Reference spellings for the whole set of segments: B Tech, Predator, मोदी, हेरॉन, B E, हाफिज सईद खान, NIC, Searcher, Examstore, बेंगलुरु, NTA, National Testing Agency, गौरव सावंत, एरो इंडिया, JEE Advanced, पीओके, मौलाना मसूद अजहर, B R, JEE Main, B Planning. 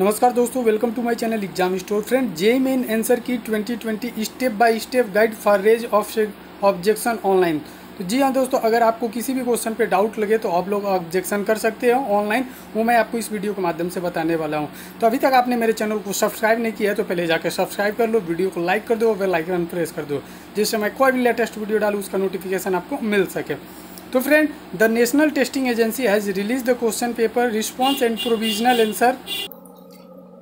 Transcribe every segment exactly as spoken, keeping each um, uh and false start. नमस्कार दोस्तों, welcome to my channel exam store. Friend, JEE main answer key twenty twenty step by step guide for raise of objection online. तो जी हाँ दोस्तों, अगर आपको किसी भी क्वेश्चन पे डाउट लगे तो आप लोग ऑब्जेक्शन कर सकते हो ऑनलाइन, वो मैं आपको इस वीडियो के माध्यम से बताने वाला हूँ। तो अभी तक आपने मेरे चैनल को सब्सक्राइब नहीं किया है तो पहले जाकर सब्सक्राइब कर लो, वीडियो को लाइक कर दो, बेल आइकन प्रेस कर दो, जिससे मैं कोई भी लेटेस्ट वीडियो डालूँ उसका नोटिफिकेशन आपको मिल सके। तो friend, the national testing agency has release the question paper response and provisional answer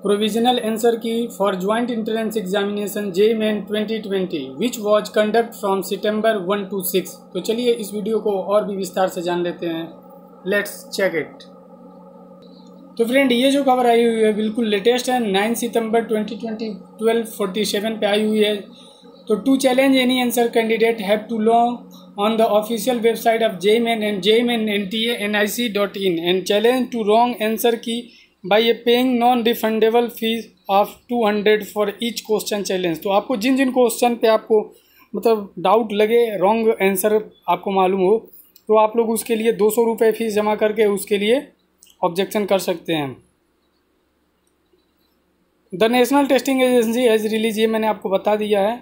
provisional answer key for joint entrance examination JEE main twenty twenty which was conduct from September one two six. तो चलिए इस video को और भी विस्तार से जान लेते हैं। Let's check it. तो फ्रेंड, ये जो खबर आई हुई है बिल्कुल लेटेस्ट है, nine September twenty twenty twelve forty seven पर आई हुई है। तो to challenge any answer candidate have to long on the official website of JEE main and JEE main N T A N I C dot in and challenge to wrong answer key by a paying non refundable fees of two hundred for each question challenge. तो आपको जिन जिन question पे आपको मतलब doubt लगे, wrong answer आपको मालूम हो, तो आप लोग उसके लिए दो सौ रुपये फीस जमा करके उसके लिए ऑब्जेक्शन कर सकते हैं। The national testing agency has release, ये मैंने आपको बता दिया है।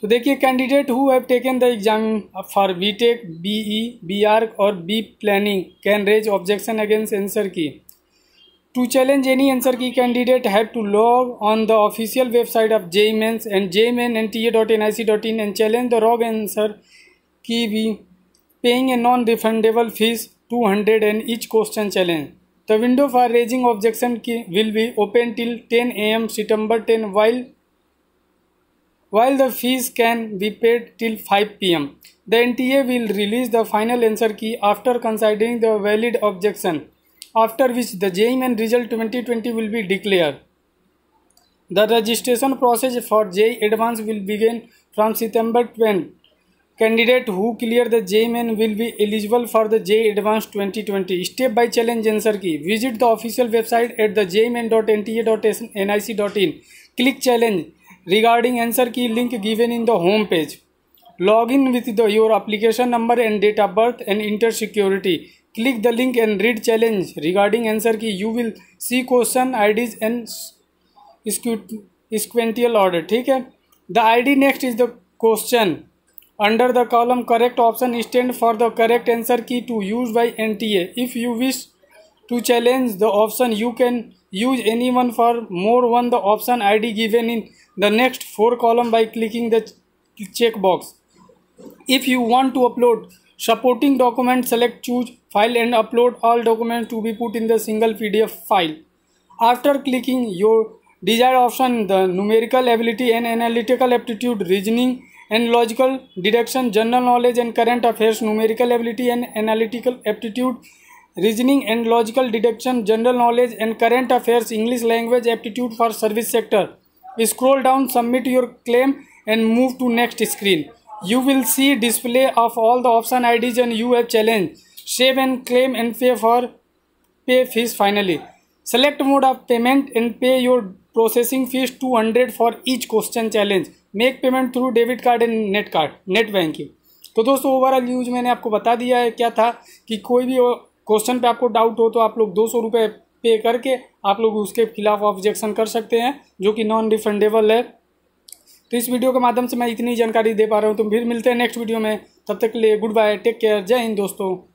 तो देखिए, candidate who have taken the exam for B Tech, B E, B R और B planning can raise objection against answer key. To challenge any answer key candidate have to log on the official website of JEE mains and JEE main N T A dot N I C dot in and challenge the wrong answer key भी paying a non refundable fees two hundred and each question challenge. The window for raising objection key will be open till ten A M September ten while while the fees can be paid till five P M. The N T A will release the final answer key after considering the valid objection, after which the J E E Main result twenty twenty will be declared. The registration process for J E E Advanced will begin from September twentieth. Candidate who clear the J E E Main will be eligible for the J E E Advanced twenty twenty step by challenge answer key. Visit the official website at the j e e main dot n t a dot n i c dot in. Click challenge regarding answer key link given in the home page. Log in with the, your application number and date of birth and enter security. Click the link and read challenge regarding answer की. You will see question I Ds and sequential order. ठीक है, the I D next is the question under the column correct option stand for the correct answer key to use by N T A. If you wish to challenge the option you can use any one for more one the option I D given in the next four column by clicking the checkbox. If you want to upload supporting document select choose file and upload all documents to be put in the single P D F file. After clicking your desired option the numerical ability and analytical aptitude, reasoning and logical deduction, general knowledge and current affairs, numerical ability and analytical aptitude, reasoning and logical deduction, general knowledge and current affairs, English language aptitude for service sector. Scroll down, submit your claim and move to next screen. You will see display of all the option I Ds and you have challenge. Save and claim and pay for pay fees finally. Select mode of payment and pay your processing fees two hundred for each question challenge. Make payment through debit card and net card, net banking. तो दोस्तों, overall use मैंने आपको बता दिया है। क्या था कि कोई भी क्वेश्चन पे आपको डाउट हो तो आप लोग दो सौ रुपये पे करके आप लोग उसके खिलाफ ऑब्जेक्शन कर सकते हैं, जो कि नॉन रिफंडेबल है। तो इस वीडियो के माध्यम से मैं इतनी जानकारी दे पा रहा हूँ। तो फिर मिलते हैं नेक्स्ट वीडियो में, तब तक के लिए गुड बाय, टेक केयर, जय हिंद दोस्तों।